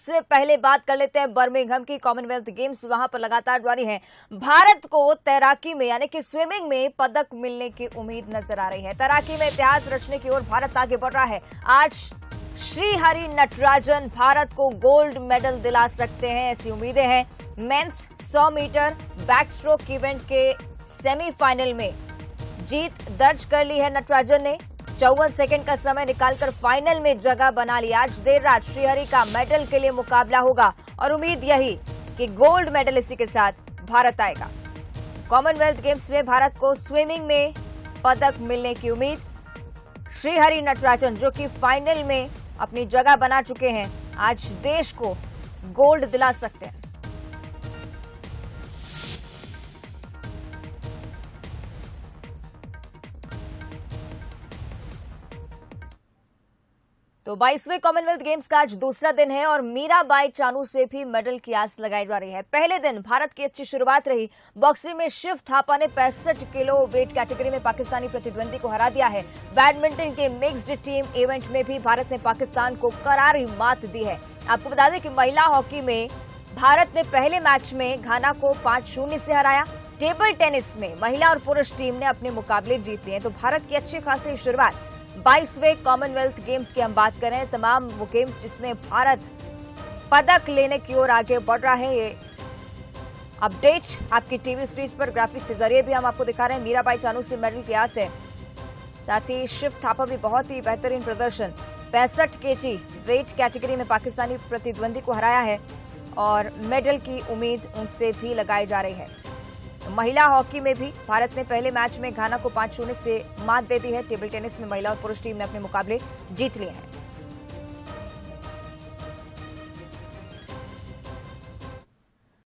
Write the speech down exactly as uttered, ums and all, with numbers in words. सबसे पहले बात कर लेते हैं बर्मिंघम की। कॉमनवेल्थ गेम्स वहां पर लगातार जारी हैं। भारत को तैराकी में यानी कि स्विमिंग में पदक मिलने की उम्मीद नजर आ रही है। तैराकी में इतिहास रचने की ओर भारत आगे बढ़ रहा है। आज श्रीहरि नटराजन भारत को गोल्ड मेडल दिला सकते हैं, ऐसी उम्मीदें हैं। मेंस सौ मीटर बैकस्ट्रोक इवेंट के सेमीफाइनल में जीत दर्ज कर ली है नटराजन ने। चौवन सेकंड का समय निकालकर फाइनल में जगह बना ली। आज देर रात श्रीहरि का मेडल के लिए मुकाबला होगा और उम्मीद यही कि गोल्ड मेडल इसी के साथ भारत आएगा। कॉमनवेल्थ गेम्स में भारत को स्विमिंग में पदक मिलने की उम्मीद। श्रीहरि नटराजन जो कि फाइनल में अपनी जगह बना चुके हैं, आज देश को गोल्ड दिला सकते हैं। तो बाईसवें कॉमनवेल्थ गेम्स का आज दूसरा दिन है और मीराबाई चानू से भी मेडल की आस लगाई जा रही है। पहले दिन भारत की अच्छी शुरुआत रही। बॉक्सिंग में शिव थापा ने पैंसठ किलो वेट कैटेगरी में पाकिस्तानी प्रतिद्वंदी को हरा दिया है। बैडमिंटन के मिक्स्ड टीम इवेंट में भी भारत ने पाकिस्तान को करारी मात दी है। आपको बता दें कि महिला हॉकी में भारत ने पहले मैच में घाना को पांच शून्य से हराया। टेबल टेनिस में महिला और पुरुष टीम ने अपने मुकाबले जीत लिए। तो भारत की अच्छी खासी शुरुआत। बाईसवें कॉमनवेल्थ गेम्स की हम बात करें, तमाम वो गेम्स जिसमें भारत पदक लेने की ओर आगे बढ़ रहा है। ये अपडेट आपकी टीवी स्क्रीन पर ग्राफिक्स के जरिए भी हम आपको दिखा रहे हैं। मीराबाई चानू से मेडल की आस है, साथ ही शिव थापा भी बहुत ही बेहतरीन प्रदर्शन। पैंसठ केजी वेट कैटेगरी में पाकिस्तानी प्रतिद्वंदी को हराया है और मेडल की उम्मीद उनसे भी लगाई जा रही है। महिला हॉकी में भी भारत ने पहले मैच में घाना को पांच शून्य से मात दे दी है। टेबल टेनिस में महिला और पुरुष टीम ने अपने मुकाबले जीत लिए हैं।